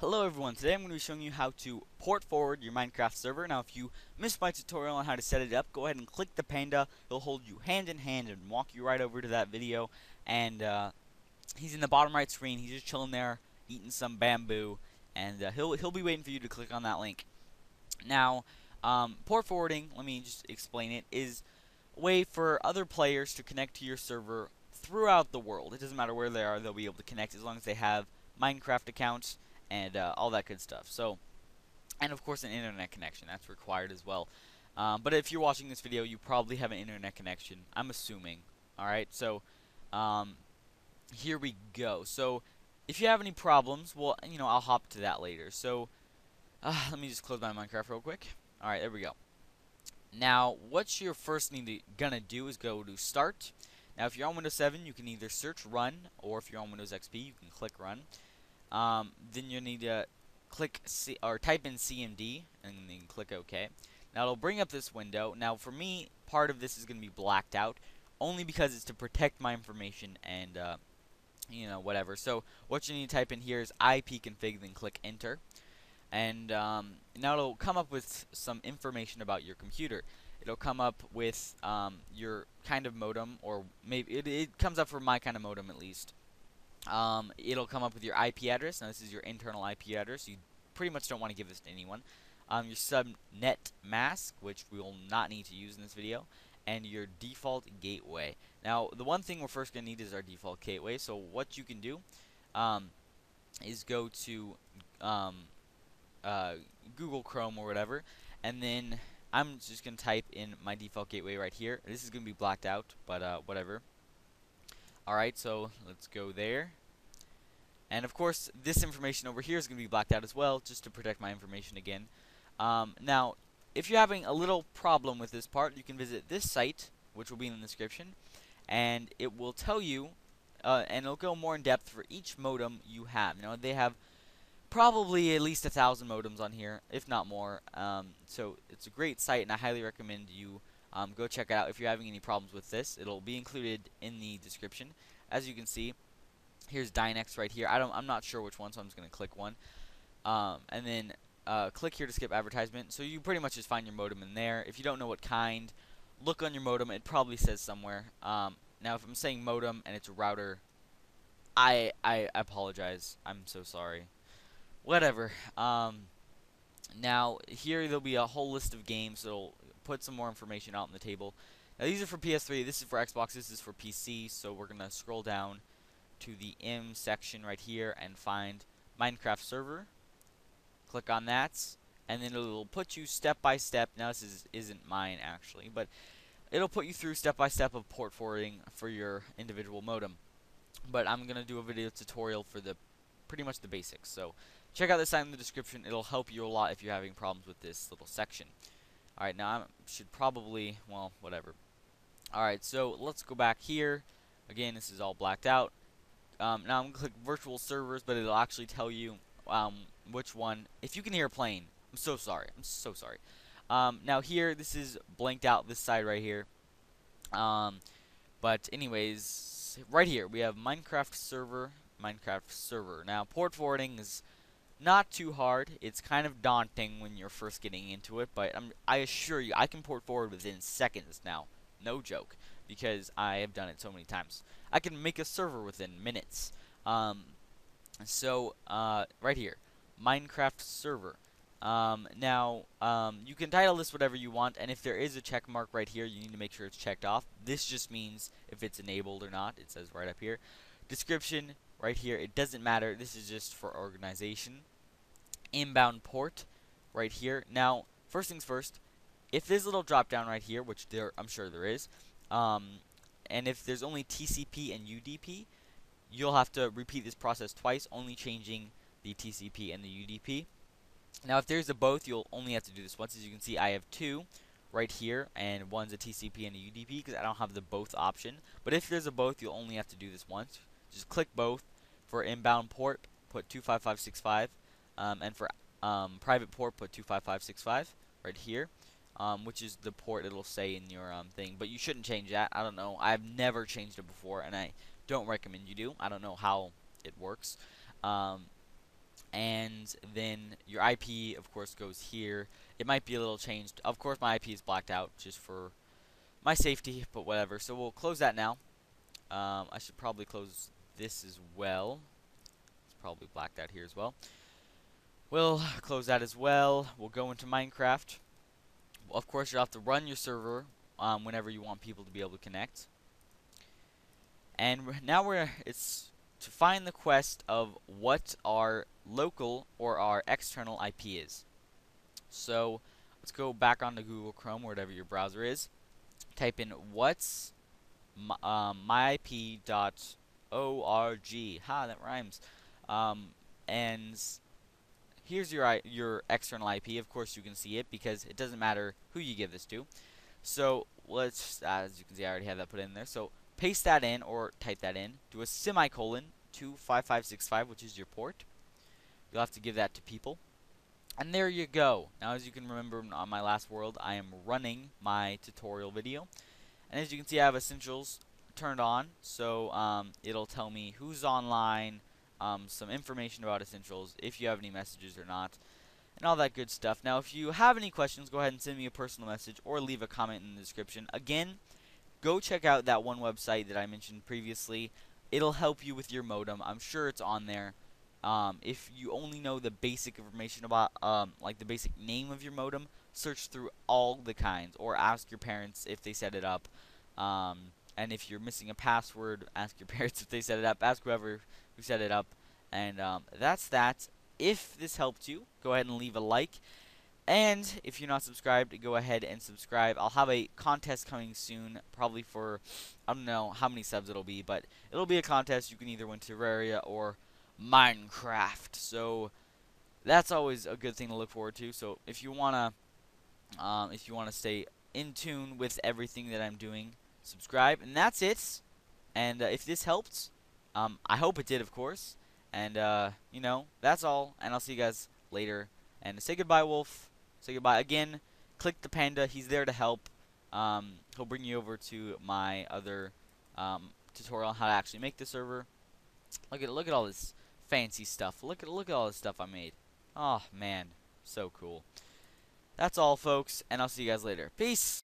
Hello everyone, today I'm going to be showing you how to port forward your Minecraft server. Now if you missed my tutorial on how to set it up, go ahead and click the panda. He'll hold you hand in hand and walk you right over to that video. And he's in the bottom right screen, he's just chilling there, eating some bamboo. And he'll be waiting for you to click on that link. Now, port forwarding, let me just explain it, is a way for other players to connect to your server throughout the world. It doesn't matter where they are, they'll be able to connect as long as they have Minecraft accounts and all that good stuff. So, and of course an internet connection, that's required as well. But if you're watching this video, you probably have an internet connection, I'm assuming. Alright, so here we go. So if you have any problems, well, you know, I'll hop to that later. So let me just close my Minecraft real quick. Alright, there we go. Now what you're first gonna do is go to Start. Now if you're on Windows 7, you can either search Run, or if you're on Windows XP, you can click Run. Then you'll need to click type in CMD and then click OK. Now it'll bring up this window. Now for me, part of this is going to be blacked out only because it's to protect my information and you know, whatever. So what you need to type in here is ipconfig, then click Enter, and now it'll come up with some information about your computer. It'll come up with your kind of modem, or maybe it comes up for my kind of modem at least. It'll come up with your IP address. Now this is your internal IP address. You pretty much don't want to give this to anyone. Your subnet mask, which we will not need to use in this video, and your default gateway. Now the one thing we're first going to need is our default gateway. So what you can do is go to Google Chrome or whatever, and then I'm just going to type in my default gateway right here. This is going to be blacked out, but whatever. Alright, so let's go there. And of course, this information over here is going to be blacked out as well, just to protect my information again. Now, if you're having a little problem with this part, you can visit this site, which will be in the description, and it will tell you, and it'll go more in depth for each modem you have. Now, they have probably at least 1,000 modems on here, if not more. So it's a great site, and I highly recommend you go check it out if you're having any problems with this. It'll be included in the description. As you can see, here's Dynex right here. I'm not sure which one, so I'm just going to click one. And then click here to skip advertisement. So you pretty much just find your modem in there. If you don't know what kind, look on your modem. It probably says somewhere. Now, if I'm saying modem and it's a router, I apologize. I'm so sorry. Whatever. Now, here there'll be a whole list of games that'll put some more information out on the table. Now these are for PS3, this is for Xbox, this is for PC, so we're going to scroll down to the M section right here and find Minecraft server. Click on that, and then it'll put you step by step. Now this isn't mine actually, but it'll put you through step by step of port forwarding for your individual modem. But I'm going to do a video tutorial for the pretty much the basics, so check out the site in the description. It'll help you a lot if you're having problems with this little section. Alright, now I should probably, well, whatever. Alright, so let's go back here. Again, this is all blacked out. Now I'm going to click virtual servers, but it'll actually tell you which one. If you can hear a plane, I'm so sorry. I'm so sorry. Now here, this is blanked out, this side right here. But anyways, right here, we have Minecraft server, Minecraft server. Now, port forwarding is not too hard. It's kind of daunting when you're first getting into it, but I assure you I can port forward within seconds now. No joke, because I have done it so many times. I can make a server within minutes. Right here, Minecraft server. You can title this whatever you want, and if there is a check mark right here, you need to make sure it's checked off. This just means if it's enabled or not. It says right up here. Description right here, it doesn't matter. This is just for organization. Inbound port right here. Now, first things first, if there's a little drop down right here, which I'm sure there is, and if there's only TCP and UDP, you'll have to repeat this process twice, only changing the TCP and the UDP. Now, if there's a both, you'll only have to do this once. As you can see, I have two right here, and one's a TCP and a UDP because I don't have the both option. But if there's a both, you'll only have to do this once. Just click both. For inbound port, put 25565, and for private port, put 25565 right here, which is the port it'll say in your thing. But you shouldn't change that. I don't know. I've never changed it before, and I don't recommend you do. I don't know how it works. And and then your IP, of course, goes here. It might be a little changed. Of course, my IP is blacked out just for my safety, but whatever. So we'll close that now. I should probably close this as well. It's probably blacked out here as well. We'll close that as well. We'll go into Minecraft. Of course, you'll have to run your server whenever you want people to be able to connect. And now it's to find the quest of what our local or our external IP is. So let's go back onto Google Chrome, whatever your browser is. Type in whatsmyip.org. Ha, that rhymes. And here's your external IP. Of course, you can see it because it doesn't matter who you give this to. So let's, as you can see, I already have that put in there. So paste that in or type that in. Do a semicolon to 5565, which is your port. You'll have to give that to people. And there you go. Now, as you can remember on my last world, I am running my tutorial video. And as you can see, I have Essentials turned on. So it'll tell me who's online, some information about Essentials, if you have any messages or not, and all that good stuff. Now, if you have any questions, go ahead and send me a personal message or leave a comment in the description. Again, go check out that one website that I mentioned previously. It'll help you with your modem. I'm sure it's on there. If you only know the basic information about, like the basic name of your modem, search through all the kinds, or ask your parents if they set it up. And if you're missing a password, ask your parents if they set it up. Ask whoever who set it up. And that's that. If this helped you, go ahead and leave a like. And if you're not subscribed, go ahead and subscribe. I'll have a contest coming soon, probably for, I don't know how many subs it'll be, but it'll be a contest. You can either win Terraria or Minecraft, so that's always a good thing to look forward to. So if you wanna stay in tune with everything that I'm doing, subscribe. And that's it. And if this helped, I hope it did, of course. And you know, that's all. And I'll see you guys later. And say goodbye, Wolf. Say goodbye again. Click the panda. He's there to help. He'll bring you over to my other tutorial on how to actually make the server. Look at all this fancy stuff. Look at all this stuff I made. Oh man, so cool. That's all, folks, and I'll see you guys later. Peace.